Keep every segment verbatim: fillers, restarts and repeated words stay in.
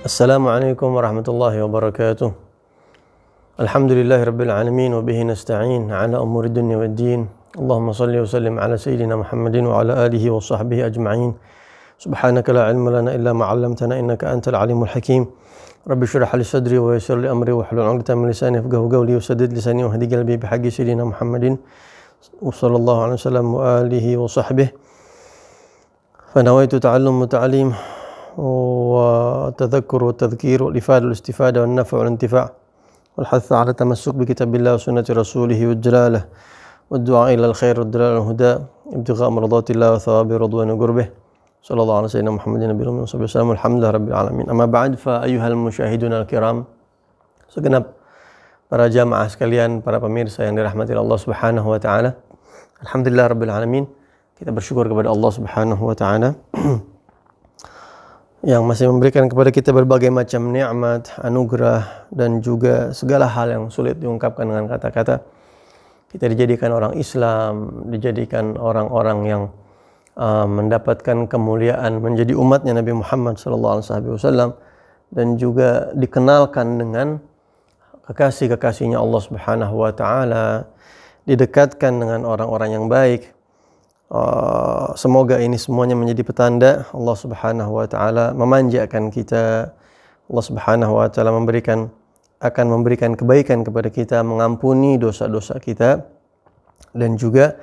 Assalamualaikum warahmatullahi wabarakatuh. Alhamdulillahi rabbil alamin wa bihi nasta'in ala umuri dunya waddin. Allahumma salli wa sallim ala sayyidina Muhammadin wa ala alihi wa sahbihi ajma'in. Subhanaka la ilma lana illa ma 'allamtana innaka antal alimul hakim. Rabbi shrah li sadri wa yassir li amri wa hlul 'uqdatan min lisani yafqahu qawli wa saddid lisani wa hdi qalbi bi haqqi sayyidina Muhammadin sallallahu alaihi wasallam wa alihi wa sahbihi. Fa nawaitu ta'allum wa ta'lim والتذكر والتذكير والإفادة والاستفادة والنفع والانتفاع والحث على التمسك بكتاب الله وسنة رسوله والجلالة والدعاء إلى الخير والدلالة والهدى ابتغاء مرضات الله وثواب رضوان قربه صلى الله على سيدنا محمد نبي الله وصحبه وسلم الحمد لله رب العالمين. Amma ba'd, fa ayuhal musyahidun al-kiram, segenap para jamaah sekalian, para pemirsa yang dirahmati Allah Subhanahu wa taala. Alhamdulillah rabbil alamin, kita bersyukur kepada Allah Subhanahu wa taala yang masih memberikan kepada kita berbagai macam nikmat, anugerah, dan juga segala hal yang sulit diungkapkan dengan kata-kata. Kita dijadikan orang Islam, dijadikan orang-orang yang uh, mendapatkan kemuliaan menjadi umatnya Nabi Muhammad shallallahu alaihi wasallam, dan juga dikenalkan dengan kekasih-kekasihnya Allah Subhanahu wa taala, didekatkan dengan orang-orang yang baik. Uh, semoga ini semuanya menjadi petanda Allah Subhanahu wa taala memanjakan kita. Allah Subhanahu wa taala memberikan akan memberikan kebaikan kepada kita, mengampuni dosa-dosa kita, dan juga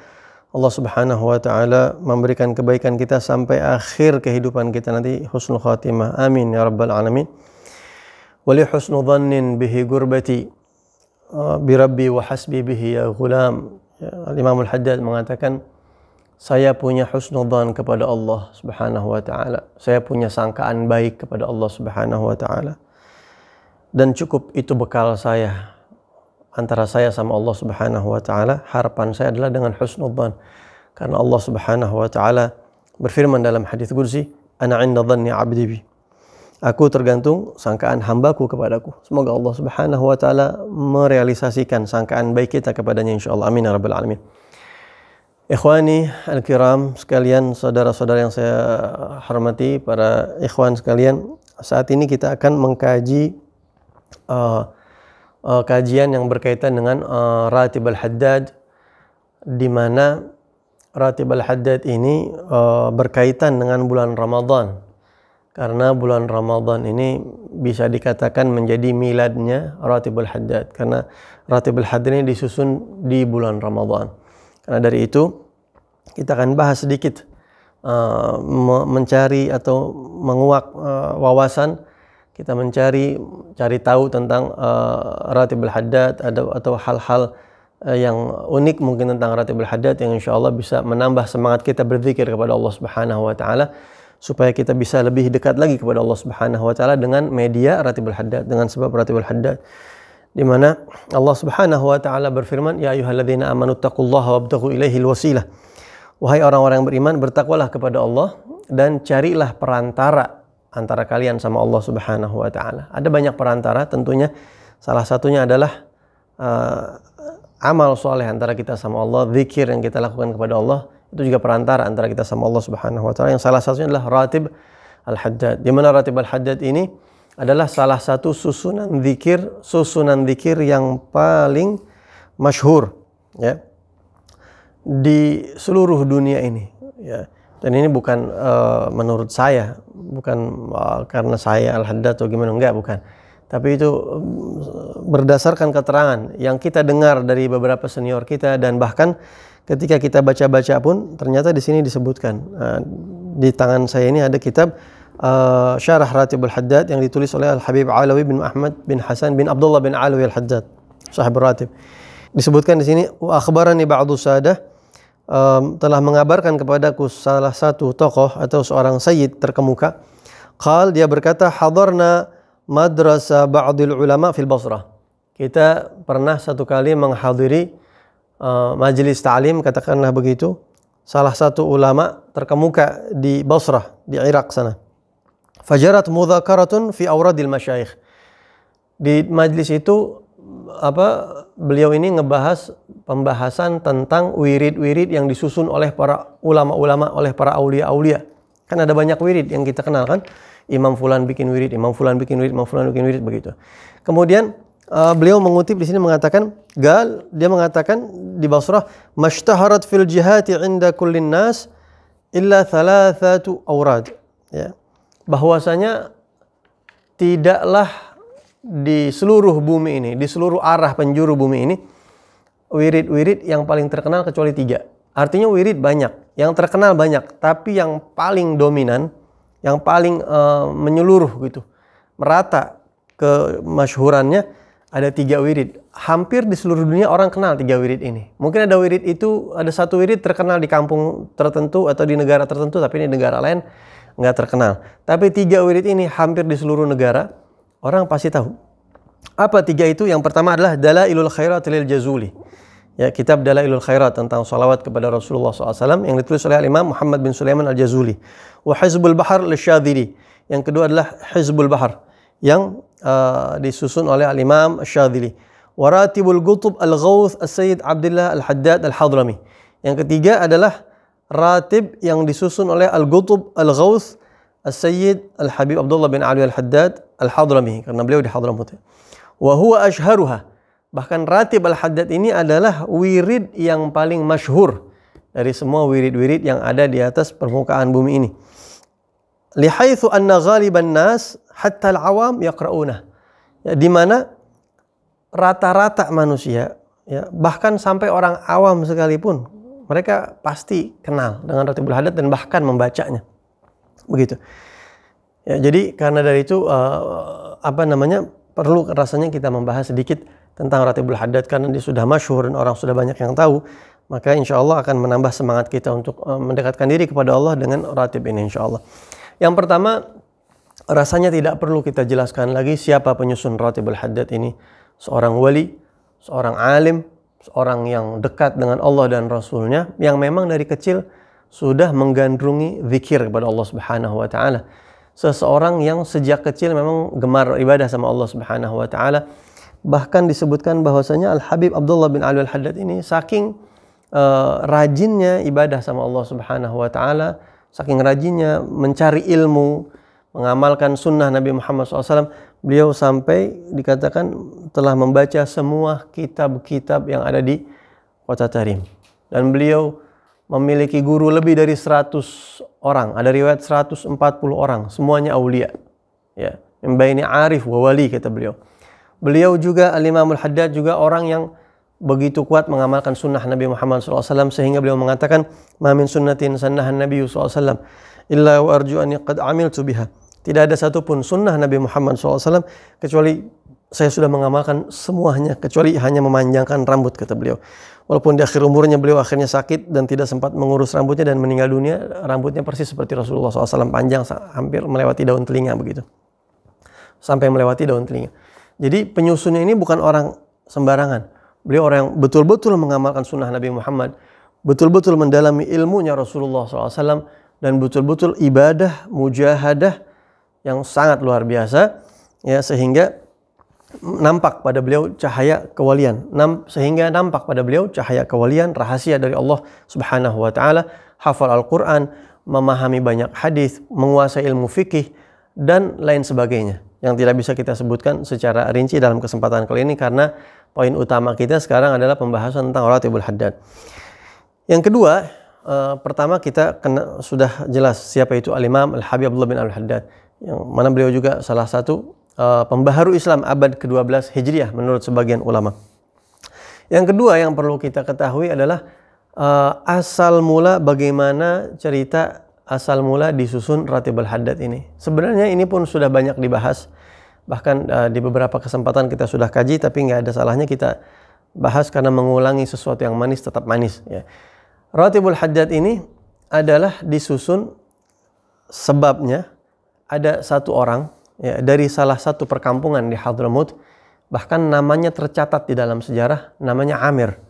Allah Subhanahu wa taala memberikan kebaikan kita sampai akhir kehidupan kita nanti, husnul khatimah. Amin ya rabbal alamin. Wa li husnu dhannin bihi gurbati bi rabbi wa hasbi bihi ya ghulam. Imam Al-Haddad mengatakan, saya punya husnudzan kepada Allah Subhanahu wa taala. Saya punya sangkaan baik kepada Allah Subhanahu wa taala. Dan cukup itu bekal saya antara saya sama Allah Subhanahu wa taala. Harapan saya adalah dengan husnudzan. Karena Allah Subhanahu wa taala berfirman dalam hadis qudsi, "Ana 'inda dhanni 'abdi bi." Aku tergantung sangkaan hambaku kepadaku. Semoga Allah Subhanahu wa taala merealisasikan sangkaan baik kita kepadanya insyaallah. Amin ya rabbal alamin. Ikhwani al-kiram sekalian, saudara-saudara yang saya hormati, para ikhwan sekalian, saat ini kita akan mengkaji uh, uh, kajian yang berkaitan dengan uh, Ratib al-Haddad, di mana Ratib al-Haddad ini uh, berkaitan dengan bulan Ramadan, karena bulan Ramadan ini bisa dikatakan menjadi miladnya Ratib al-Haddad, karena Ratib al-Haddad ini disusun di bulan Ramadan. Karena dari itu kita akan bahas sedikit uh, mencari atau menguak uh, wawasan, kita mencari cari tahu tentang uh, Ratib al-Haddad atau hal-hal uh, yang unik mungkin tentang Ratib al-Haddad yang insya Allah bisa menambah semangat kita berzikir kepada Allah Subhanahu wa taala, supaya kita bisa lebih dekat lagi kepada Allah Subhanahu wa taala dengan media Ratib al-Haddad, dengan sebab Ratib al-Haddad, di mana Allah Subhanahu wa taala berfirman, ya ayyuhalladzina amanu taqullaha wabtaghu ilaihil wasilah. Wahai orang-orang yang beriman, bertakwalah kepada Allah dan carilah perantara antara kalian sama Allah Subhanahu wa taala. Ada banyak perantara tentunya, salah satunya adalah uh, amal soleh antara kita sama Allah, zikir yang kita lakukan kepada Allah itu juga perantara antara kita sama Allah Subhanahu wa taala, yang salah satunya adalah Ratib al-Haddad. Di mana Ratib al-Haddad ini adalah salah satu susunan zikir, susunan zikir yang paling masyhur ya di seluruh dunia ini ya. Dan ini bukan uh, menurut saya, bukan uh, karena saya Al-Haddad atau gimana, enggak, bukan, tapi itu uh, berdasarkan keterangan yang kita dengar dari beberapa senior kita, dan bahkan ketika kita baca-baca pun ternyata di sini disebutkan. Uh, di tangan saya ini ada kitab Uh, Syarah Ratib al-Haddad yang ditulis oleh Al-Habib Alawi bin Ahmad bin Hasan bin Abdullah bin Alawi al-Haddad, sahib Ratib. Disebutkan di sini, wa akhbarani ba'du sadah, um, telah mengabarkan kepadaku salah satu tokoh atau seorang sayyid terkemuka. Qal, dia berkata, hadarna madrasah ba'dil ulama fil Basrah. Kita pernah satu kali menghadiri uh, majelis ta'lim, katakanlah begitu, salah satu ulama terkemuka di Basrah, di Irak sana. Fajarat mudhakaratun fi awradil masyayikh. Di majlis itu apa, beliau ini ngebahas pembahasan tentang wirid-wirid yang disusun oleh para ulama-ulama, oleh para aulia-aulia. Kan ada banyak wirid yang kita kenal kan, Imam Fulan bikin wirid, Imam Fulan bikin wirid, Imam Fulan bikin wirid, begitu. Kemudian uh, beliau mengutip di sini mengatakan, gal dia mengatakan di Basrah, "Mashtaharat fil jihati 'inda kullin nas illa thalathatu awrad." Ya. Bahwasanya tidaklah di seluruh bumi ini, di seluruh arah penjuru bumi ini, wirid-wirid yang paling terkenal kecuali tiga. Artinya wirid banyak, yang terkenal banyak, tapi yang paling dominan, yang paling uh, menyeluruh gitu, merata ke masyhurannya ada tiga wirid. Hampir di seluruh dunia orang kenal tiga wirid ini. Mungkin ada wirid itu, ada satu wirid terkenal di kampung tertentu atau di negara tertentu, tapi di negara lain nggak terkenal. Tapi tiga wirid ini hampir di seluruh negara orang pasti tahu. Apa tiga itu? Yang pertama adalah Dalailul Khairat lil Jazuli. Ya, kitab Dalailul Khairat tentang salawat kepada Rasulullah shallallahu alaihi wasallam yang ditulis oleh Imam Muhammad bin Sulaiman Al-Jazuli. Wa Hizbul Bahar Al-Syadhili. Yang kedua adalah Hizbul Bahar yang uh, disusun oleh Imam Al-Syadhili. Wa Ratibul Qutb Al-Ghawth Al-Sayyid Abdullah Al-Haddad Al-Hadrami. Yang ketiga adalah ratib yang disusun oleh Al-Qutb Al-Ghawth Al-Sayyid Al-Habib Abdullah bin Ali Al-Haddad Al-Hadrami, karena beliau di Hadramaut. Wa huwa ashharuha. Bahkan Ratib Al-Haddad ini adalah wirid yang paling masyhur dari semua wirid-wirid yang ada di atas permukaan bumi ini. Lihaitsu anna ghaliban nas hatta al-awam yaqra'una. Ya, di mana rata-rata manusia, ya, bahkan sampai orang awam sekalipun, mereka pasti kenal dengan Ratib Al-Haddad dan bahkan membacanya. Begitu. Ya, jadi karena dari itu uh, apa namanya perlu rasanya kita membahas sedikit tentang Ratibul Haddad, karena dia sudah masyhur dan orang sudah banyak yang tahu, maka insya Allah akan menambah semangat kita untuk mendekatkan diri kepada Allah dengan ratib ini insya Allah. Yang pertama, rasanya tidak perlu kita jelaskan lagi siapa penyusun Ratibul Haddad ini. Seorang wali, seorang alim, seorang yang dekat dengan Allah dan Rasulnya, yang memang dari kecil sudah menggandrungi zikir kepada Allah Subhanahu wa Ta'ala. Seseorang yang sejak kecil memang gemar ibadah sama Allah Subhanahu wa Ta'ala. Bahkan disebutkan bahwasanya Al-Habib Abdullah bin Ali Al-Haddad ini saking uh, rajinnya ibadah sama Allah Subhanahu wa Ta'ala, saking rajinnya mencari ilmu, mengamalkan sunnah Nabi Muhammad shallallahu alaihi wasallam, beliau sampai dikatakan telah membaca semua kitab-kitab yang ada di kota Tarim. Dan beliau memiliki guru lebih dari seratus orang, ada riwayat seratus empat puluh orang, semuanya aulia. Ya, membaini arif wa wali, kata beliau. Beliau juga, Al-Imam Al-Haddad juga orang yang begitu kuat mengamalkan sunnah Nabi Muhammad shallallahu alaihi wasallam, sehingga beliau mengatakan, "Ma min sunnatin sannahan Nabi shallallahu alaihi wasallam illa wa arju an qad amiltu biha." Tidak ada satupun sunnah Nabi Muhammad shallallahu alaihi wasallam kecuali saya sudah mengamalkan semuanya, kecuali hanya memanjangkan rambut, kata beliau. Walaupun di akhir umurnya beliau akhirnya sakit dan tidak sempat mengurus rambutnya dan meninggal dunia, rambutnya persis seperti Rasulullah shallallahu alaihi wasallam, panjang hampir melewati daun telinga, begitu, sampai melewati daun telinga. Jadi penyusunnya ini bukan orang sembarangan. Beliau orang yang betul-betul mengamalkan sunnah Nabi Muhammad, betul-betul mendalami ilmunya Rasulullah shallallahu alaihi wasallam, dan betul-betul ibadah, mujahadah yang sangat luar biasa, ya, sehingga nampak pada beliau cahaya kewalian. Nam, sehingga nampak pada beliau cahaya kewalian, rahasia dari Allah Subhanahu wa Ta'ala, hafal Al-Quran, memahami banyak hadis, menguasai ilmu fikih, dan lain sebagainya, yang tidak bisa kita sebutkan secara rinci dalam kesempatan kali ini, karena poin utama kita sekarang adalah pembahasan tentang Ratibul Haddad. Yang kedua, eh, pertama kita kena, sudah jelas siapa itu Al-Imam Al-Habib Abdullah bin Al-Haddad, yang mana beliau juga salah satu eh, pembaharu Islam abad ke dua belas Hijriah menurut sebagian ulama. Yang kedua yang perlu kita ketahui adalah eh, asal mula bagaimana cerita asal mula disusun Ratibul Haddad ini. Sebenarnya ini pun sudah banyak dibahas, bahkan uh, di beberapa kesempatan kita sudah kaji, tapi nggak ada salahnya kita bahas karena mengulangi sesuatu yang manis tetap manis. Ya. Ratibul Haddad ini adalah disusun sebabnya ada satu orang, ya, dari salah satu perkampungan di Hadramaut, bahkan namanya tercatat di dalam sejarah, namanya Amir.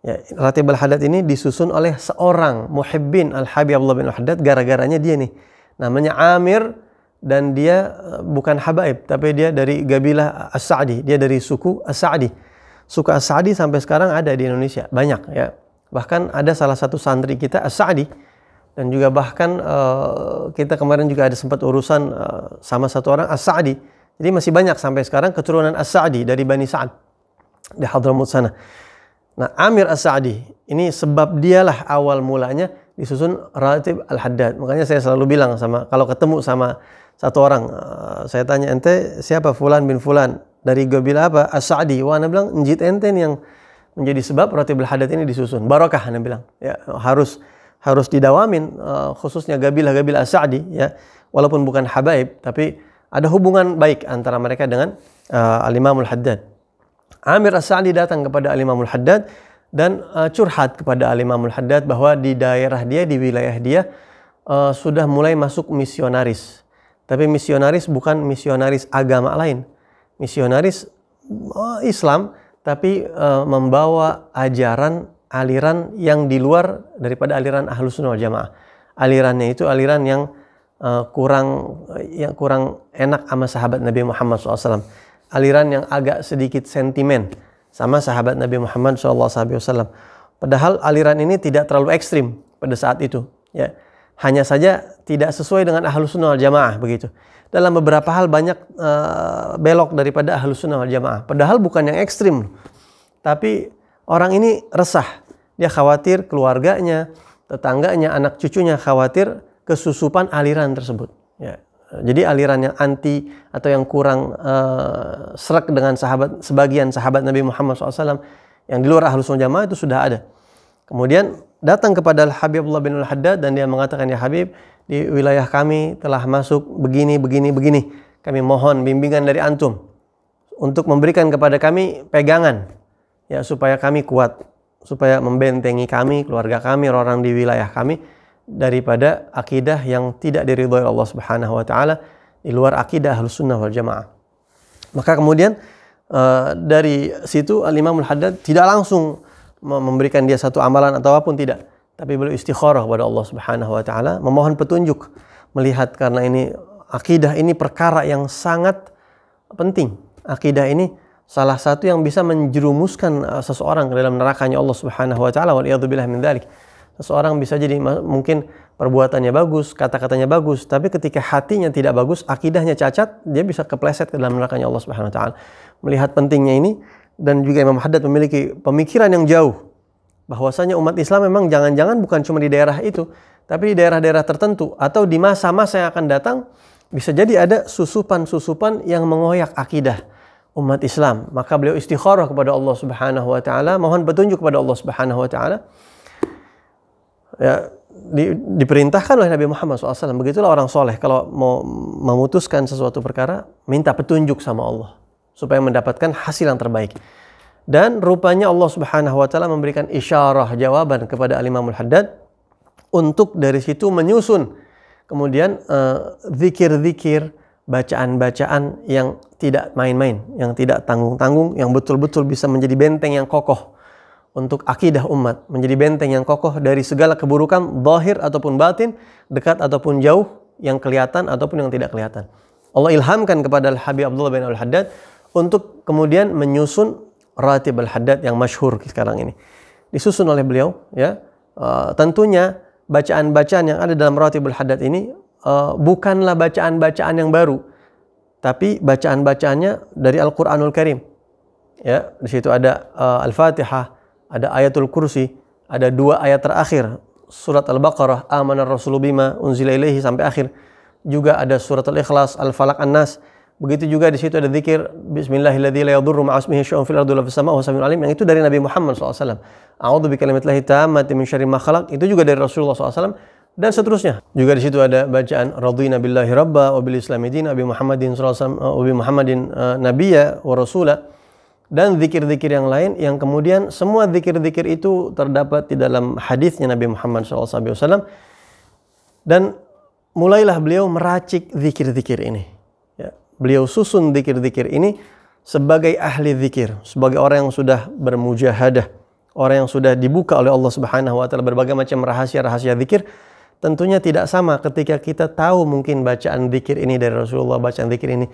Ya, Ratibul Haddad ini disusun oleh seorang muhibbin Al-Habib Abdullah bin Al-Haddad, gara-garanya dia nih, namanya Amir, dan dia bukan habaib, tapi dia dari Gabilah As-Sa'di, dia dari suku As-Sa'di. Suku As-Sa'di sampai sekarang ada di Indonesia, banyak, ya. Bahkan ada salah satu santri kita As-Sa'di, Dan juga bahkan uh, kita kemarin juga ada sempat urusan uh, sama satu orang As-Sa'di. Jadi masih banyak sampai sekarang keturunan As-Sa'di dari Bani Sa'ad di Hadramaut sana. Nah, Amir As-Sa'di ini sebab dialah awal mulanya disusun Ratib Al-Haddad. Makanya saya selalu bilang sama, kalau ketemu sama satu orang, uh, saya tanya, ente siapa? Fulan bin Fulan. Dari gabila apa? As-Sa'di. Wah, ana bilang, njit ente yang menjadi sebab Ratib Al-Haddad ini disusun. Barakah, ana bilang. Ya, harus harus didawamin, uh, khususnya gabilah-gabilah As-Sa'di, ya, walaupun bukan habaib, tapi ada hubungan baik antara mereka dengan uh, Al-Imamul Haddad. Amir As-Sa'di datang kepada Al-Imamul Haddad dan uh, curhat kepada Al-Imamul Haddad bahwa di daerah dia, di wilayah dia, uh, sudah mulai masuk misionaris. Tapi misionaris bukan misionaris agama lain, misionaris uh, Islam, tapi uh, membawa ajaran aliran yang di luar daripada aliran Ahlus Sunnah wal Jamaah. Alirannya itu aliran yang uh, kurang yang kurang enak sama sahabat Nabi Muhammad shallallahu alaihi wasallam. Aliran yang agak sedikit sentimen sama sahabat Nabi Muhammad shallallahu alaihi wasallam. Padahal aliran ini tidak terlalu ekstrim pada saat itu, ya. Hanya saja tidak sesuai dengan Ahlus Sunnah wal Jamaah begitu. Dalam beberapa hal banyak uh, belok daripada Ahlus Sunnah wal Jamaah. Padahal bukan yang ekstrim, tapi orang ini resah, dia khawatir keluarganya, tetangganya, anak cucunya khawatir kesusupan aliran tersebut. Ya. Jadi aliran yang anti atau yang kurang uh, srek dengan sahabat, sebagian sahabat Nabi Muhammad shallallahu alaihi wasallam yang di luar Ahlus Sunnah Jamaah itu sudah ada. Kemudian datang kepada Al-Habibullah bin Al-Haddad dan dia mengatakan, ya Habib, di wilayah kami telah masuk begini, begini, begini. Kami mohon bimbingan dari antum untuk memberikan kepada kami pegangan, ya, supaya kami kuat, supaya membentengi kami, keluarga kami, orang di wilayah kami daripada akidah yang tidak diridhoi Allah Subhanahu wa taala di luar akidah Ahlus Sunnah wal Jamaah. Maka kemudian uh, dari situ Al-Imamul Haddad tidak langsung memberikan dia satu amalan atau apapun, tidak, tapi beliau istikharah kepada Allah Subhanahu wa taala, memohon petunjuk, melihat karena ini akidah ini perkara yang sangat penting. Akidah ini salah satu yang bisa menjerumuskan seseorang ke dalam nerakanya Allah Subhanahu wa taala, waliyadzubillah min dzalik. Seseorang bisa jadi mungkin perbuatannya bagus, kata-katanya bagus, tapi ketika hatinya tidak bagus, akidahnya cacat, dia bisa kepleset ke dalam nerakanya Allah Subhanahu wa taala. Melihat pentingnya ini, dan juga Imam Haddad memiliki pemikiran yang jauh bahwasanya umat Islam memang jangan-jangan bukan cuma di daerah itu, tapi di daerah-daerah tertentu atau di masa-masa yang akan datang bisa jadi ada susupan-susupan yang mengoyak akidah umat Islam. Maka beliau istikharah kepada Allah Subhanahu wa taala, mohon petunjuk kepada Allah Subhanahu wa taala. Ya, di, diperintahkan oleh Nabi Muhammad shallallahu alaihi wasallam. Begitulah orang soleh kalau mau memutuskan sesuatu perkara, minta petunjuk sama Allah supaya mendapatkan hasil yang terbaik. Dan rupanya Allah Subhanahu wa taala memberikan isyarah jawaban kepada Al-Imamul Haddad untuk dari situ menyusun kemudian zikir-zikir, uh, bacaan-bacaan yang tidak main-main, yang tidak tanggung-tanggung, yang betul-betul bisa menjadi benteng yang kokoh untuk akidah umat, menjadi benteng yang kokoh dari segala keburukan, zahir ataupun batin, dekat ataupun jauh, yang kelihatan ataupun yang tidak kelihatan. Allah ilhamkan kepada Al-Habib Abdullah bin Al-Haddad untuk kemudian menyusun Ratib Al-Haddad yang masyhur sekarang ini. Disusun oleh beliau, ya. Uh, tentunya bacaan-bacaan yang ada dalam Ratib Al-Haddad ini Uh, bukanlah bacaan-bacaan yang baru, tapi bacaan-bacaannya dari Al-Qur'anul Karim. Ya, di situ ada uh, Al-Fatihah, ada Ayatul Kursi, ada dua ayat terakhir, surat Al-Baqarah, amanar rasulu bima unzila ilaihi sampai akhir. Juga ada surat Al-Ikhlas, Al-Falaq, An-Nas. Begitu juga di situ ada dzikir bismillahilladzi la yadurru ma'asmihi syai'un fil ardi wa fis sama'i wa samiul alim, yang itu dari Nabi Muhammad shallallahu alaihi wasallam. A'udzu bikalimatillahi tammati min syarri ma khalaq, itu juga dari Rasulullah shallallahu alaihi wasallam. Dan seterusnya. Juga di situ ada bacaan radhina billahi rabba wa bil islami dina bi Muhammadin sallallahu alaihi wasallam wa bi Muhammadin nabiyya wa rasula, dan zikir-zikir yang lain yang kemudian semua zikir-zikir itu terdapat di dalam hadisnya Nabi Muhammad shallallahu alaihi wasallam. Dan mulailah beliau meracik zikir-zikir ini, ya. Beliau susun zikir-zikir ini sebagai ahli zikir, sebagai orang yang sudah bermujahadah, orang yang sudah dibuka oleh Allah Subhanahu wa taala berbagai macam rahasia-rahasia zikir. Tentunya tidak sama ketika kita tahu mungkin bacaan dzikir ini dari Rasulullah, bacaan dzikir ini,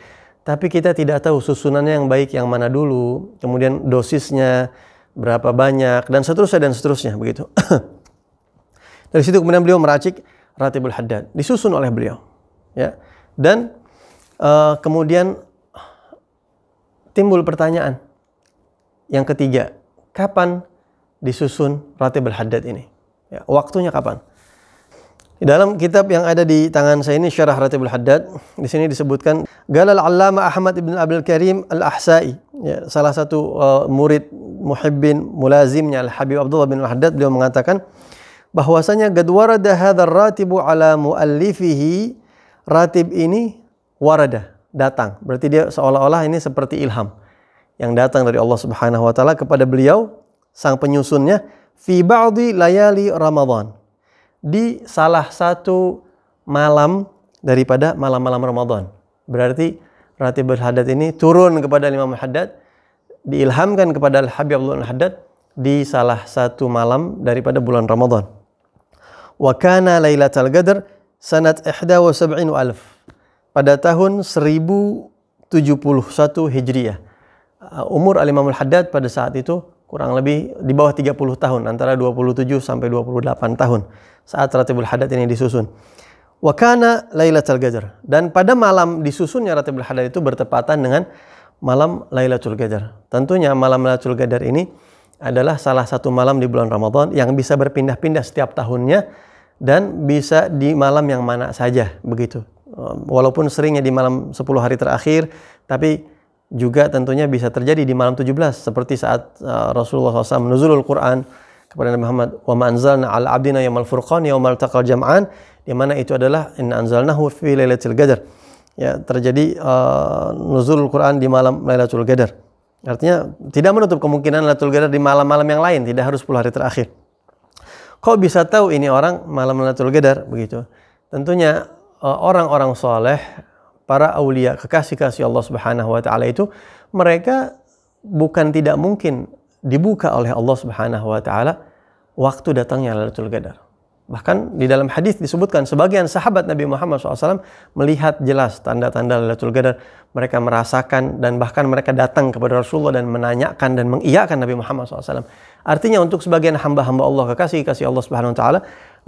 tapi kita tidak tahu susunannya yang baik yang mana dulu, kemudian dosisnya berapa banyak, dan seterusnya dan seterusnya begitu. Dari situ kemudian beliau meracik Ratibul Haddad, disusun oleh beliau, ya. Dan uh, kemudian timbul pertanyaan yang ketiga, kapan disusun Ratibul Haddad ini? Ya, waktunya kapan? Di dalam kitab yang ada di tangan saya ini, Syarah Ratibul Haddad, di sini disebutkan Galal Allama Ahmad ibn Abdul Karim Al-Ahsai, ya, salah satu uh, murid muhibbin mulazimnya Al-Habib Abdullah bin Al-Haddad, beliau mengatakan bahwasanya gad warada hadzal ratibu ala muallifihi, ratib ini warada, datang. Berarti dia seolah-olah ini seperti ilham yang datang dari Allah Subhanahu wa taala kepada beliau sang penyusunnya, fi ba'di layali Ramadan, di salah satu malam daripada malam-malam Ramadan. Berarti Ratibul Haddad ini turun kepada Imam Haddad, diilhamkan kepada Al-Habib Abdullah Haddad di salah satu malam daripada bulan Ramadan. Wa kana Lailatul Qadar sanat satu wa sab'ina alf, pada tahun seribu tujuh puluh satu Hijriah. Umur Al-Imam Al-Haddad pada saat itu kurang lebih di bawah tiga puluh tahun, antara dua puluh tujuh sampai dua puluh delapan tahun saat Ratibul Haddad ini disusun. Wa kana Lailatul Qadar, dan pada malam disusunnya Ratibul Haddad itu bertepatan dengan malam Lailatul Qadar. Tentunya malam Lailatul Qadar ini adalah salah satu malam di bulan Ramadan yang bisa berpindah-pindah setiap tahunnya dan bisa di malam yang mana saja, begitu. Walaupun seringnya di malam sepuluh hari terakhir, tapi juga tentunya bisa terjadi di malam tujuh belas, seperti saat uh, Rasulullah shallallahu alaihi wasallam menuzulul Quran kepada Nabi Muhammad, wa ma anzalna ala abdina yaumal furqan yaumal taqal jam'an, di mana itu adalah inna anzalnahu fi lailatul qadar, ya, terjadi uh, nuzulul Quran di malam Lailatul Qadar. Artinya tidak menutup kemungkinan Lailatul Qadar di malam-malam yang lain, tidak harus sepuluh hari terakhir. Kok bisa tahu ini orang malam Lailatul Qadar, begitu? Tentunya orang-orang uh, soleh, para aulia, kekasih-kasih Allah Subhanahu wa taala itu, mereka bukan tidak mungkin dibuka oleh Allah Subhanahu wa taala waktu datangnya Lailatul Qadar. Bahkan di dalam hadis disebutkan sebagian sahabat Nabi Muhammad shallallahu alaihi wasallam melihat jelas tanda-tanda Lailatul Qadar, mereka merasakan, dan bahkan mereka datang kepada Rasulullah dan menanyakan dan mengiyakan Nabi Muhammad shallallahu alaihi wasallam. Artinya untuk sebagian hamba-hamba Allah, kekasih-kasih Allah Subhanahu wa taala,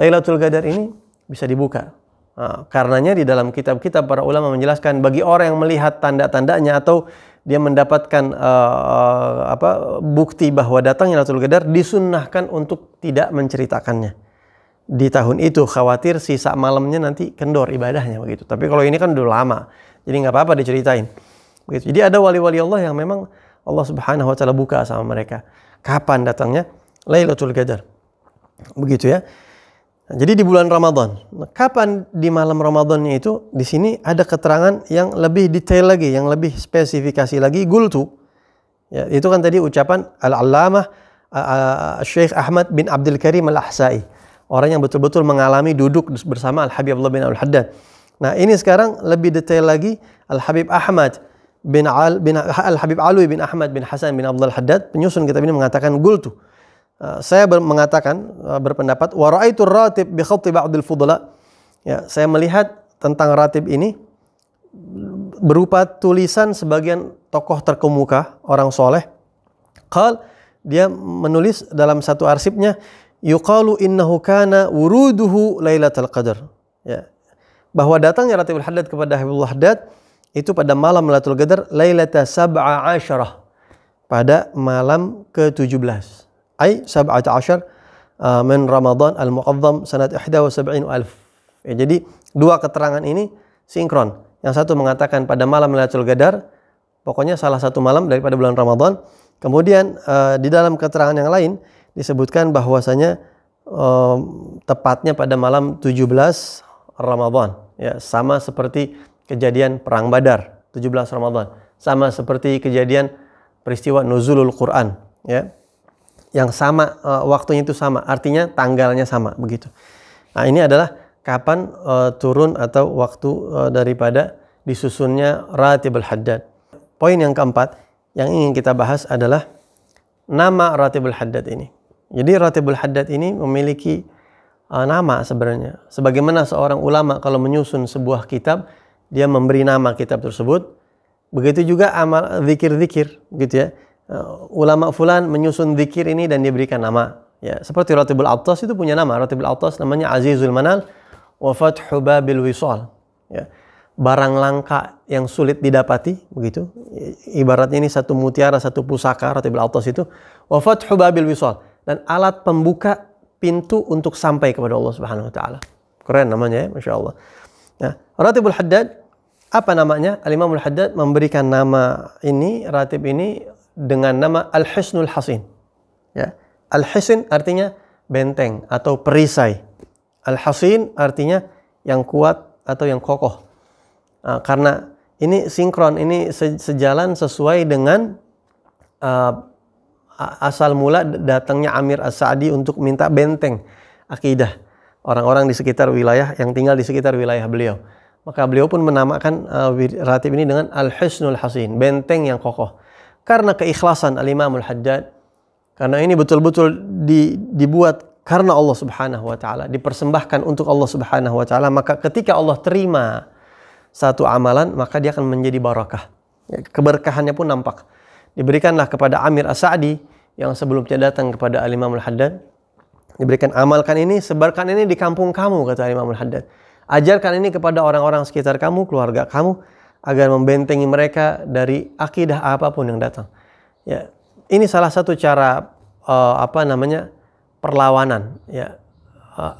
Lailatul Qadar ini bisa dibuka. Nah, karenanya di dalam kitab-kitab para ulama menjelaskan, bagi orang yang melihat tanda-tandanya atau dia mendapatkan uh, apa, bukti bahwa datangnya Lailatul Qadar, disunnahkan untuk tidak menceritakannya di tahun itu, khawatir sisa malamnya nanti kendor ibadahnya, begitu. Tapi kalau ini kan udah lama, jadi nggak apa-apa diceritain, begitu. Jadi ada wali-wali Allah yang memang Allah Subhanahu wa taala buka sama mereka kapan datangnya Lailatul Qadar, begitu ya. Jadi di bulan Ramadan, kapan di malam Ramadannya itu, di sini ada keterangan yang lebih detail lagi, yang lebih spesifikasi lagi. Gultu, ya, itu kan tadi ucapan Al-Allamah Syekh Ahmad bin Abdul Karim Al-Ahsai, orang yang betul-betul mengalami duduk bersama Al-Habib Abdullah bin Al-Haddad. Nah ini sekarang lebih detail lagi, Al-Habib Ahmad bin Al bin Al-Habib Alwi bin Ahmad bin Hasan bin Abdullah Al-Haddad, penyusun kitab ini, mengatakan Gultu. Uh, saya ber mengatakan, uh, berpendapat, waraitu ratib bi khatti ba'dil fudala, ya, saya melihat tentang ratib ini berupa tulisan sebagian tokoh terkemuka, orang soleh. Qal, dia menulis dalam satu arsipnya, yuqalu innahu kana wuruduhu Lailatul Qadar, ya, bahwa datangnya Ratibul Haddad kepada Habibul Haddad itu pada malam Lailatul Qadar, Lailata sab'a asyarah, pada malam ke tujuh belas, ay sab'ata ashar min Ramadan al-muqaddam sanat satu wa sab'ina alf. Jadi dua keterangan ini sinkron. Yang satu mengatakan pada malam Lailatul Qadar, pokoknya salah satu malam daripada bulan Ramadan. Kemudian uh, di dalam keterangan yang lain disebutkan bahwasanya uh, tepatnya pada malam tujuh belas Ramadan, ya, sama seperti kejadian perang Badar tujuh belas Ramadan, sama seperti kejadian peristiwa nuzulul Quran, ya. Yang sama, uh, waktunya itu sama, artinya tanggalnya sama, begitu. Nah ini adalah kapan uh, turun atau waktu uh, daripada disusunnya Ratibul Haddad. Poin yang keempat yang ingin kita bahas adalah nama Ratibul Haddad ini. Jadi Ratibul Haddad ini memiliki uh, nama sebenarnya. Sebagaimana seorang ulama kalau menyusun sebuah kitab, dia memberi nama kitab tersebut. Begitu juga amal zikir-zikir, gitu ya. Uh, ulama fulan menyusun zikir ini dan dia berikan nama, Ya, seperti Ratibul Attas itu punya nama, Ratibul Attas namanya Azizul Manal wa Fathu Babil Wisal. Ya, barang langka yang sulit didapati, begitu. Ibaratnya ini satu mutiara, satu pusaka Ratibul Attas itu, wa Fathu Babil Wisal, dan alat pembuka pintu untuk sampai kepada Allah Subhanahu wa taala. Keren namanya ya, Masya Allah. Nah, Ratibul Haddad, apa namanya? Al-Imamul Haddad memberikan nama ini, ratib ini, dengan nama Al-Hisnul Hasin. Ya. Al-Hisin artinya benteng atau perisai. Al-Hasin artinya yang kuat atau yang kokoh. Nah, karena ini sinkron, ini sejalan sesuai dengan uh, asal mula datangnya Amir As-Sa'di untuk minta benteng akidah orang-orang di sekitar wilayah, yang tinggal di sekitar wilayah beliau. Maka beliau pun menamakan uh, ratib ini dengan Al-Hisnul Hasin, benteng yang kokoh. Karena keikhlasan Al-Imamul Haddad, karena ini betul-betul di, dibuat karena Allah Subhanahu wa taala, dipersembahkan untuk Allah Subhanahu wa taala, maka ketika Allah terima satu amalan, maka dia akan menjadi barakah. Keberkahannya pun nampak. Diberikanlah kepada Amir As-Sa'di yang sebelumnya datang kepada Al-Imamul Haddad, diberikan amalkan ini, sebarkan ini di kampung kamu, kata Al-Imamul Haddad. Ajarkan ini kepada orang-orang sekitar kamu, keluarga kamu, agar membentengi mereka dari akidah apapun yang datang. Ya. Ini salah satu cara uh, apa namanya perlawanan. Ya, uh,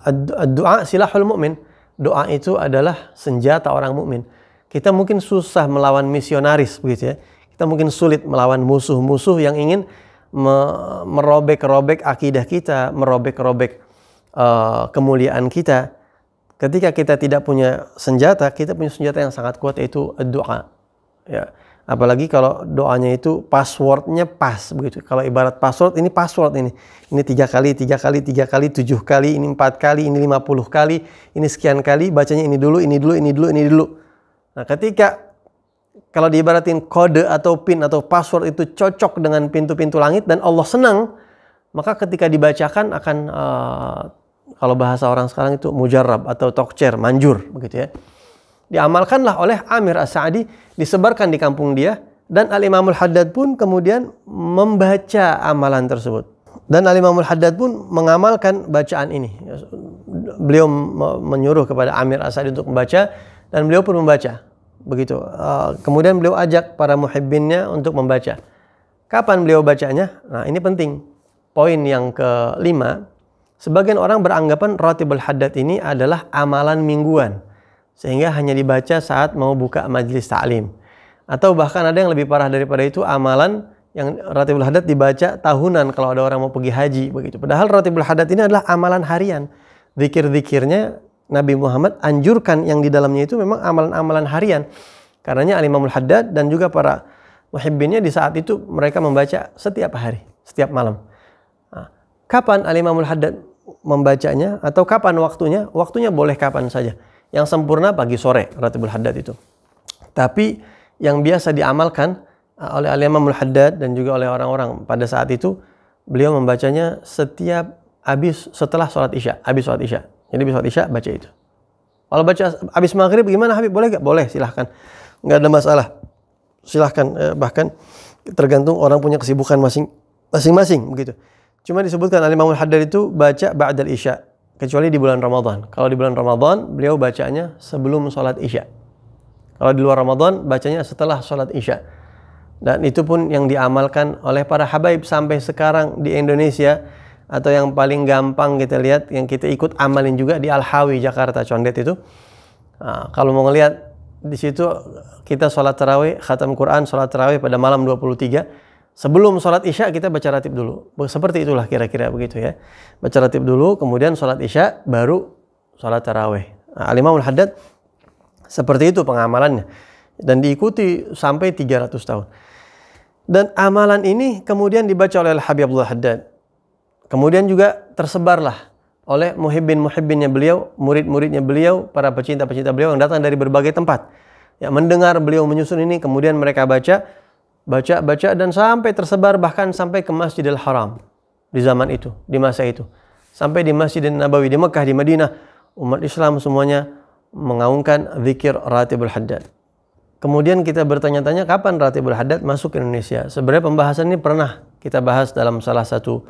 doa silahul mukmin. Doa itu adalah senjata orang mukmin. Kita mungkin susah melawan misionaris, begitu ya. Kita mungkin sulit melawan musuh-musuh yang ingin me merobek-robek akidah kita, merobek-robek uh, kemuliaan kita. Ketika kita tidak punya senjata, kita punya senjata yang sangat kuat, yaitu doa. Ya. Apalagi kalau doanya itu passwordnya pas, begitu. Kalau ibarat password, ini password ini. Ini tiga kali, tiga kali, tiga kali, tujuh kali, ini empat kali, ini lima puluh kali, ini sekian kali, bacanya ini dulu, ini dulu, ini dulu, ini dulu. Nah, ketika kalau diibaratin kode atau pin atau password itu cocok dengan pintu-pintu langit dan Allah senang, maka ketika dibacakan akan, uh, kalau bahasa orang sekarang itu mujarab atau tokcer, manjur, begitu ya. Diamalkanlah oleh Amir As-Sa'di, disebarkan di kampung dia, dan Al-Imamul Haddad pun kemudian membaca amalan tersebut. Dan Al-Imamul Haddad pun mengamalkan bacaan ini. Beliau menyuruh kepada Amir As-Sa'di untuk membaca, dan beliau pun membaca. Begitu. Kemudian beliau ajak para muhibbinnya untuk membaca. Kapan beliau bacanya? Nah, ini penting. Poin yang kelima, sebagian orang beranggapan Ratibul Haddad ini adalah amalan mingguan, sehingga hanya dibaca saat mau buka majelis ta'lim. Atau bahkan ada yang lebih parah daripada itu, amalan yang Ratibul Haddad dibaca tahunan kalau ada orang mau pergi haji, begitu. Padahal Ratibul Haddad ini adalah amalan harian. Zikir-zikirnya Nabi Muhammad anjurkan yang di dalamnya itu memang amalan-amalan harian. Karenanya Al-Imamul Haddad dan juga para muhibbinnya di saat itu mereka membaca setiap hari, setiap malam. Nah, kapan Al-Imamul Haddad membacanya atau kapan waktunya? Waktunya boleh kapan saja. Yang sempurna pagi sore Ratibul Haddad itu. Tapi yang biasa diamalkan oleh Al-Imamul Haddad dan juga oleh orang-orang pada saat itu, beliau membacanya setiap habis setelah sholat isya, habis sholat isya. Jadi habis sholat isya baca itu. Kalau baca habis maghrib gimana Habib? Boleh gak? Boleh, silahkan. Nggak ada masalah. Silahkan, bahkan tergantung orang punya kesibukan masing-masing begitu. Cuma disebutkan Al-Imamul Haddad itu baca ba'dal isya, kecuali di bulan Ramadan. Kalau di bulan Ramadan, beliau bacanya sebelum sholat isya. Kalau di luar Ramadan, bacanya setelah sholat isya. Dan itu pun yang diamalkan oleh para habaib sampai sekarang di Indonesia. Atau yang paling gampang kita lihat, yang kita ikut amalin juga di Al-Hawi, Jakarta, Condet itu. Nah, kalau mau ngelihat, di situ kita sholat tarawih, khatam Quran, sholat tarawih pada malam dua puluh tiga. Sebelum sholat isya kita baca ratib dulu. Seperti itulah kira-kira begitu ya. Baca ratib dulu, kemudian sholat isya, baru sholat tarawih. Nah, Al-Imamul Haddad seperti itu pengamalannya. Dan diikuti sampai tiga ratus tahun. Dan amalan ini kemudian dibaca oleh Al-Habib Abdul Haddad. Kemudian juga tersebarlah oleh muhibbin-muhibbinnya beliau, murid-muridnya beliau, para pecinta-pecinta beliau yang datang dari berbagai tempat. Ya, mendengar beliau menyusun ini, kemudian mereka baca, baca, baca, dan sampai tersebar bahkan sampai ke Masjidil Haram di zaman itu, di masa itu. Sampai di Masjidin Nabawi, di Mekah, di Madinah, umat Islam semuanya mengaungkan zikir Ratibul Haddad. Kemudian kita bertanya-tanya kapan Ratibul Haddad masuk ke Indonesia. Sebenarnya pembahasan ini pernah kita bahas dalam salah satu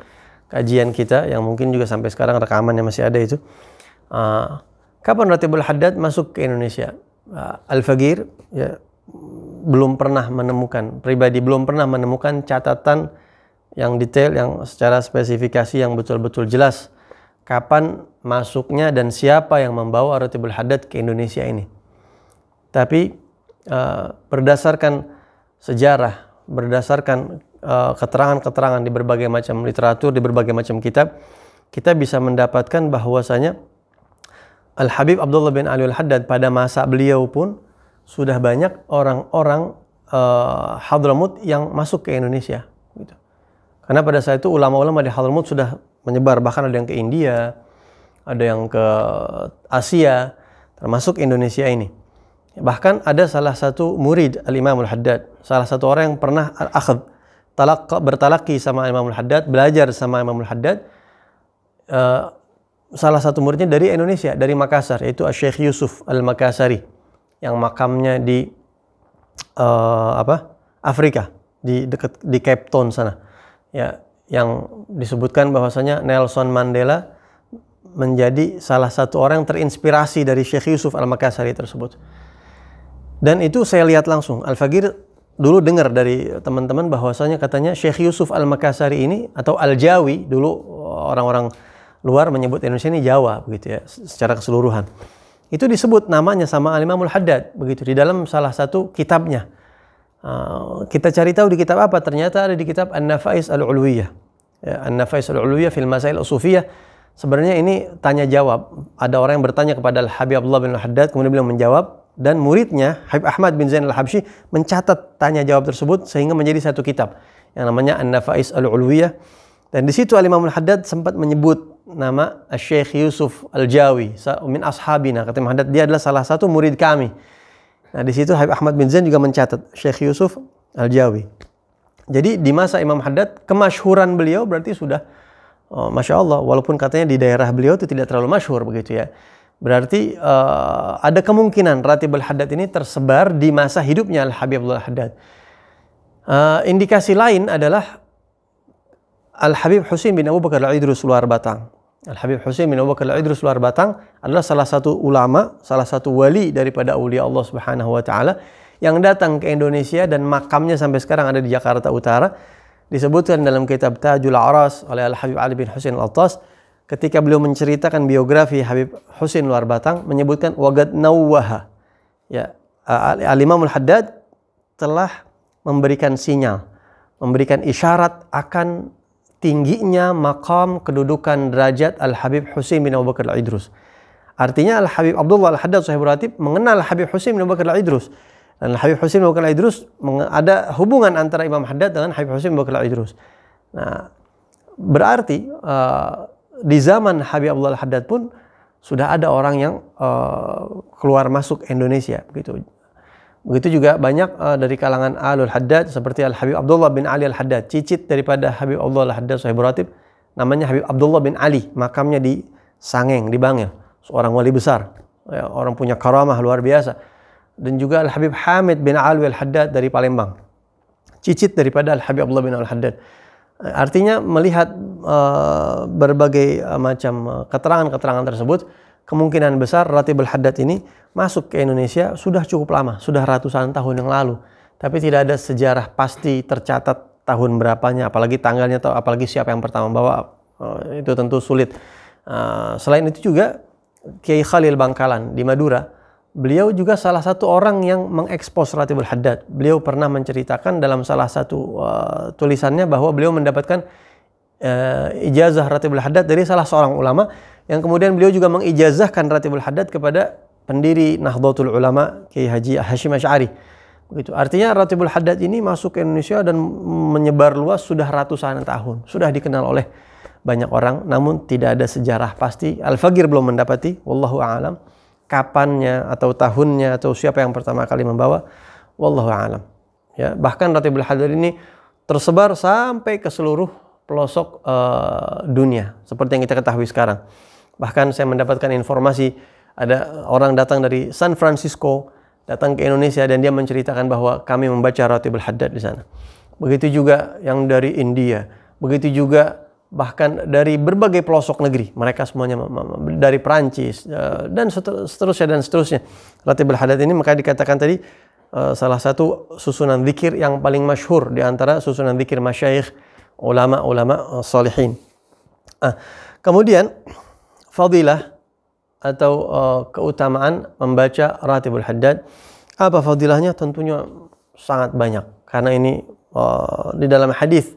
kajian kita yang mungkin juga sampai sekarang rekamannya masih ada itu. Uh, kapan Ratibul Haddad masuk ke Indonesia? Uh, Al-Fagir ya, belum pernah menemukan, pribadi belum pernah menemukan catatan yang detail, yang secara spesifikasi yang betul-betul jelas kapan masuknya dan siapa yang membawa Ratibul Haddad ke Indonesia ini. Tapi uh, berdasarkan sejarah, berdasarkan keterangan-keterangan di berbagai macam literatur, di berbagai macam kitab, kita bisa mendapatkan bahwasanya Al-Habib Abdullah bin Ali Al-Haddad pada masa beliau pun sudah banyak orang-orang uh, Hadramut yang masuk ke Indonesia gitu. Karena pada saat itu ulama-ulama di Hadramut sudah menyebar, bahkan ada yang ke India, ada yang ke Asia, termasuk Indonesia ini. Bahkan ada salah satu murid Al-Imam Al-Haddad, salah satu orang yang pernah akhad bertalaki sama Imam Al-Haddad, belajar sama Imam Al-Haddad, uh, salah satu muridnya dari Indonesia, dari Makassar, yaitu Syekh Yusuf Al-Makassari yang makamnya di uh, apa Afrika, di dekat di Cape Town sana ya, yang disebutkan bahwasanya Nelson Mandela menjadi salah satu orang yang terinspirasi dari Syekh Yusuf Al-Makassari tersebut. Dan itu saya lihat langsung, Al-Fagir dulu dengar dari teman-teman bahwasanya katanya Syekh Yusuf Al-Makassari ini atau Al-Jawi, dulu orang-orang luar menyebut Indonesia ini Jawa begitu ya, secara keseluruhan. Itu disebut namanya sama Al-Imam Al-Haddad begitu di dalam salah satu kitabnya. Kita cari tahu di kitab apa, ternyata ada di kitab An-Nafais Al-Uluwiyah. An-Nafais Al-Uluwiyah fil Masail As-Sufiyah. Sebenarnya ini tanya jawab. Ada orang yang bertanya kepada Al-Habib Abdullah bin Al-Haddad, kemudian beliau menjawab. Dan muridnya Habib Ahmad bin Zain Al-Habsyi mencatat tanya jawab tersebut sehingga menjadi satu kitab yang namanya An-Nafais Al-Uluwiyah. Dan di situ Al-Imam Al-Haddad sempat menyebut nama Syekh Yusuf Al-Jawi min ashabina, kata Imam Haddad, dia adalah salah satu murid kami. Nah, di situ Habib Ahmad bin Zain juga mencatat Syekh Yusuf Al-Jawi. Jadi di masa Imam Haddad kemasyhuran beliau berarti sudah oh, Masya Allah, walaupun katanya di daerah beliau itu tidak terlalu masyhur begitu ya. Berarti uh, ada kemungkinan Ratibul Haddad ini tersebar di masa hidupnya Al-Habib Abdullah Haddad. Uh, indikasi lain adalah Al-Habib Husain bin Abu Bakar Al-Idrus Luar Batang. Al-Habib Husain bin Abu Bakar Al-Idrus Luar Batang adalah salah satu ulama, salah satu wali daripada Aulia Allah Subhanahu Wa Taala yang datang ke Indonesia dan makamnya sampai sekarang ada di Jakarta Utara. Disebutkan dalam kitab Tajul Aras oleh Al-Habib Ali bin Husain Al-Attas. Ketika beliau menceritakan biografi Habib Husain Luar Batang, menyebutkan wagad nawaha, ya, Al-Imam Al-Haddad telah memberikan sinyal, memberikan isyarat akan tingginya makam, kedudukan, derajat Al-Habib Husain bin Abu Bakar Al-Idrus. Artinya Al-Habib Abdullah Al-Haddad Sahibul Ratib mengenal Habib Husain bin Abu Bakar Al-Idrus, dan Habib Husain bin Abu Bakar Al-Idrus ada hubungan antara Imam Haddad dengan Habib Husain bin Abu Bakar Al-Idrus. Nah, berarti uh, di zaman Habib Abdullah Al-Haddad pun sudah ada orang yang uh, keluar masuk Indonesia begitu. Begitu juga banyak uh, dari kalangan Alul Haddad seperti Al-Habib Abdullah bin Ali Al-Haddad, cicit daripada Habib Abdullah Al-Haddad Sahibul Ratib, namanya Habib Abdullah bin Ali, makamnya di Sangeng, di Bangil, seorang wali besar, ya, orang punya karamah luar biasa. Dan juga Al-Habib Hamid bin Alwi Al-Haddad dari Palembang, cicit daripada Al-Habib Abdullah bin Al-Haddad. Artinya melihat uh, berbagai uh, macam keterangan-keterangan uh, tersebut, kemungkinan besar Ratibul Haddad ini masuk ke Indonesia sudah cukup lama, sudah ratusan tahun yang lalu. Tapi tidak ada sejarah pasti tercatat tahun berapanya, apalagi tanggalnya, atau apalagi siapa yang pertama bawa, uh, itu tentu sulit. Uh, selain itu juga Kiai Khalil Bangkalan di Madura, beliau juga salah satu orang yang mengekspos Ratibul Haddad. Beliau pernah menceritakan dalam salah satu uh, tulisannya bahwa beliau mendapatkan uh, ijazah Ratibul Haddad dari salah seorang ulama, yang kemudian beliau juga mengijazahkan Ratibul Haddad kepada pendiri Nahdlatul Ulama Kiai Haji Hasyim Asy'ari. Begitu. Artinya Ratibul Haddad ini masuk ke Indonesia dan menyebar luas sudah ratusan tahun, sudah dikenal oleh banyak orang, namun tidak ada sejarah pasti. Al-Fagir belum mendapati, wallahu a'lam. Kapannya atau tahunnya atau siapa yang pertama kali membawa, wallahu a'lam. Ya, bahkan Ratibul Haddad ini tersebar sampai ke seluruh pelosok uh, dunia seperti yang kita ketahui sekarang. Bahkan saya mendapatkan informasi ada orang datang dari San Francisco datang ke Indonesia dan dia menceritakan bahwa kami membaca Ratibul Haddad di sana. Begitu juga yang dari India, begitu juga bahkan dari berbagai pelosok negeri, mereka semuanya dari Perancis dan seterusnya dan seterusnya. Ratibul Hadat ini maka dikatakan tadi salah satu susunan zikir yang paling masyhur di antara susunan zikir masyayikh ulama-ulama salihin. Ah, kemudian fadilah atau keutamaan membaca Ratibul Haddad. Apa fadilahnya? Tentunya sangat banyak, karena ini di dalam hadis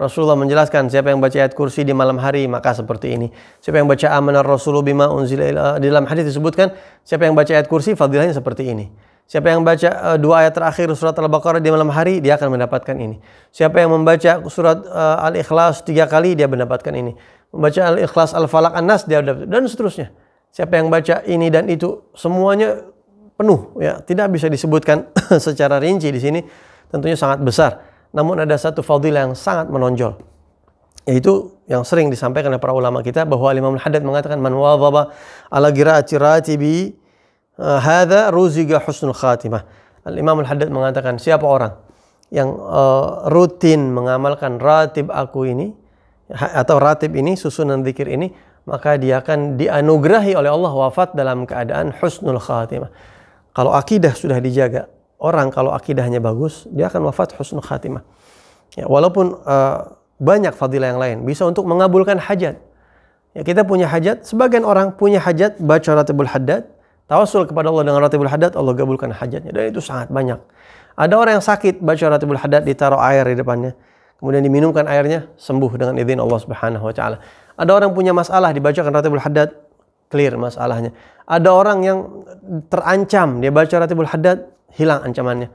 Rasulullah menjelaskan, siapa yang baca ayat kursi di malam hari maka seperti ini. Siapa yang baca amanar rasulu bima unzila ila, di dalam hadis disebutkan siapa yang baca ayat kursi fadilahnya seperti ini. Siapa yang baca uh, dua ayat terakhir surat Al-Baqarah di malam hari, dia akan mendapatkan ini. Siapa yang membaca surat uh, Al-Ikhlas tiga kali, dia mendapatkan ini. Membaca Al-Ikhlas, Al-Falaq, An-Nas, dia mendapatkan, dan seterusnya. Siapa yang baca ini dan itu, semuanya penuh ya, tidak bisa disebutkan secara rinci di sini, tentunya sangat besar. Namun ada satu fadilah yang sangat menonjol, yaitu yang sering disampaikan oleh para ulama kita, bahwa Imam Al-Haddad mengatakan man wadhaba ala qira'ati ratibi hadza ruziga husnul khatimah. Al-Imam Al-Haddad mengatakan siapa orang yang uh, rutin mengamalkan ratib aku ini atau ratib ini, susunan zikir ini, maka dia akan dianugerahi oleh Allah wafat dalam keadaan husnul khatimah. Kalau akidah sudah dijaga, orang kalau akidahnya bagus, dia akan wafat husnul khatimah. Ya, walaupun uh, banyak fadilah yang lain, bisa untuk mengabulkan hajat. Ya, kita punya hajat, sebagian orang punya hajat, baca Ratibul Haddad, tawasul kepada Allah dengan Ratibul Haddad, Allah gabulkan hajatnya. Dan itu sangat banyak. Ada orang yang sakit, baca Ratibul Haddad, ditaruh air di depannya, kemudian diminumkan airnya, sembuh dengan izin Allah Subhanahu wa Ta'ala. Ada orang punya masalah, dibacakan Ratibul Haddad, clear masalahnya. Ada orang yang terancam, dia baca Ratibul Haddad, hilang ancamannya.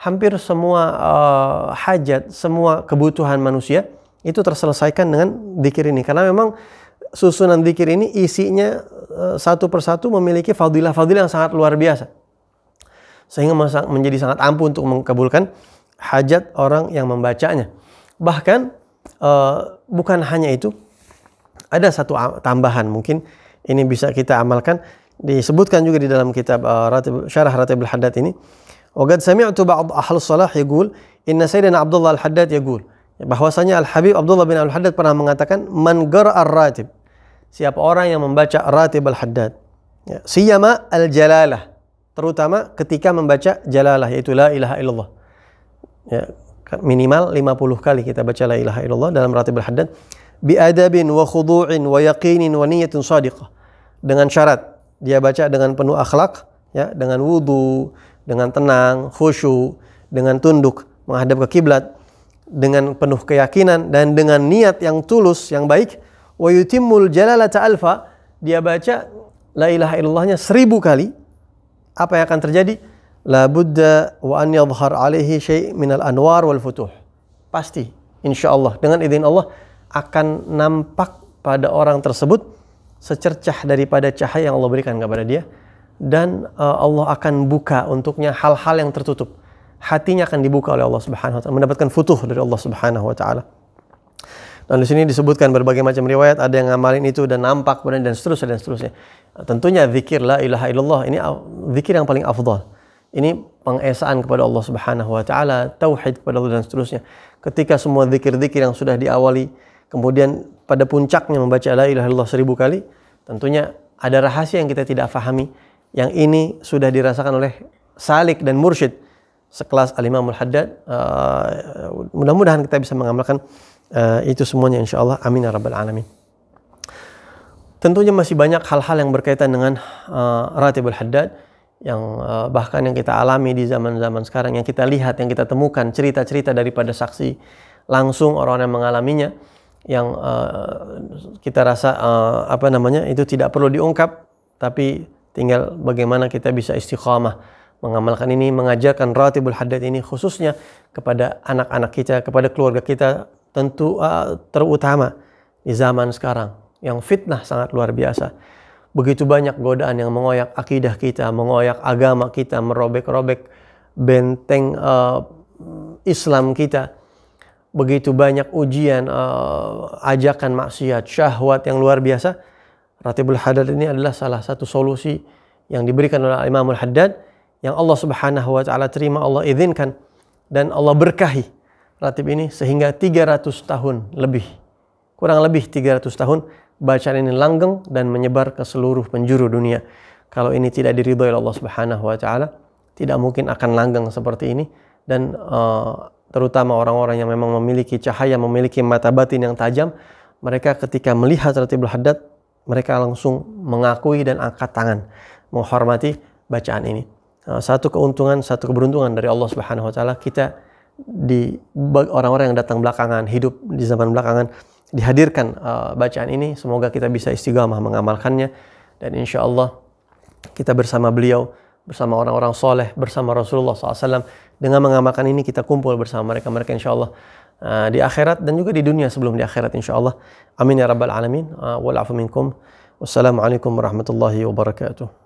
Hampir semua uh, hajat, semua kebutuhan manusia itu terselesaikan dengan zikir ini, karena memang susunan zikir ini isinya uh, satu persatu memiliki fadilah-fadilah yang sangat luar biasa, sehingga menjadi sangat ampuh untuk mengabulkan hajat orang yang membacanya. Bahkan uh, bukan hanya itu, ada satu tambahan mungkin ini bisa kita amalkan. Disebutkan juga di dalam kitab uh, Ratib, Syarah Ratibul Haddad ini, "Waqad sami'tu ba'd ahli shalah yaqul inna sayyidina Abdullah Al-Haddad yaqul." Bahwasanya Al-Habib Abdullah bin Al-Haddad pernah mengatakan, "Man qara'a ar-ratib." Siapa orang yang membaca Ratibul Haddad, ya, siyama al-jalalah, terutama ketika membaca jalalah yaitu la ilaha illallah. Ya, minimal lima puluh kali kita baca la ilaha illallah dalam Ratibul Haddad, bi adabin wa khudu'in wa yaqinin wa niyatin shadiqah. Dengan syarat dia baca dengan penuh akhlak, ya, dengan wudhu, dengan tenang, khusyuk, dengan tunduk menghadap ke kiblat, dengan penuh keyakinan dan dengan niat yang tulus yang baik. Wa yutimmul jalalata alfa, dia baca la ilaha illallahnya seribu kali. Apa yang akan terjadi? La budda wa an yadhhar alaihi syai' minal anwar wal futuh. Pasti, insya Allah, dengan izin Allah akan nampak pada orang tersebut secercah daripada cahaya yang Allah berikan kepada dia, dan uh, Allah akan buka untuknya hal-hal yang tertutup. Hatinya akan dibuka oleh Allah Subhanahu wa Ta'ala, mendapatkan futuh dari Allah Subhanahu wa Ta'ala. Dan di sini disebutkan berbagai macam riwayat, ada yang ngamalin itu dan nampak dan seterusnya dan seterusnya. Tentunya zikir la ilaha illallah ini zikir yang paling afdal. Ini pengesaan kepada Allah Subhanahu wa Ta'ala, tauhid kepada Allah dan seterusnya. Ketika semua zikir-zikir yang sudah diawali, kemudian pada puncaknya membaca la ilaha illallah seribu kali, tentunya ada rahasia yang kita tidak fahami, yang ini sudah dirasakan oleh salik dan mursyid sekelas Al-Imam Al-Haddad. Uh, mudah-mudahan kita bisa mengamalkan uh, itu semuanya insyaallah, amin ya rabbal alamin. Tentunya masih banyak hal-hal yang berkaitan dengan uh, Ratibul Haddad, yang uh, bahkan yang kita alami di zaman-zaman sekarang, yang kita lihat, yang kita temukan, cerita-cerita daripada saksi langsung orang yang mengalaminya, yang uh, kita rasa uh, apa namanya itu tidak perlu diungkap, tapi tinggal bagaimana kita bisa istiqamah mengamalkan ini, mengajarkan Ratibul Haddad ini khususnya kepada anak-anak kita, kepada keluarga kita, tentu uh, terutama di zaman sekarang yang fitnah sangat luar biasa. Begitu banyak godaan yang mengoyak akidah kita, mengoyak agama kita, merobek-robek benteng uh, Islam kita. Begitu banyak ujian, uh, ajakan maksiat, syahwat yang luar biasa. Ratibul Haddad ini adalah salah satu solusi yang diberikan oleh Imam Al-Haddad, yang Allah Subhanahu wa Ta'ala terima, Allah izinkan, dan Allah berkahi ratib ini sehingga tiga ratus tahun lebih, kurang lebih tiga ratus tahun, bacaan ini langgeng dan menyebar ke seluruh penjuru dunia. Kalau ini tidak diridhoi oleh Allah Subhanahu wa taala, tidak mungkin akan langgeng seperti ini, dan uh, terutama orang-orang yang memang memiliki cahaya, memiliki mata batin yang tajam, mereka ketika melihat Ratibul Haddad, mereka langsung mengakui dan angkat tangan, menghormati bacaan ini. Uh, satu keuntungan, satu keberuntungan dari Allah Subhanahu wa taala, kita di orang-orang yang datang belakangan, hidup di zaman belakangan, dihadirkan uh, bacaan ini. Semoga kita bisa istiqamah mengamalkannya, dan insya Allah kita bersama beliau, bersama orang-orang soleh, bersama Rasulullah shallallahu alaihi wasallam, dengan mengamalkan ini kita kumpul bersama mereka-mereka insya Allah uh, di akhirat dan juga di dunia sebelum di akhirat insya Allah. Amin ya rabbal alamin. Uh, wal afu minkum. Wassalamualaikum warahmatullahi wabarakatuh.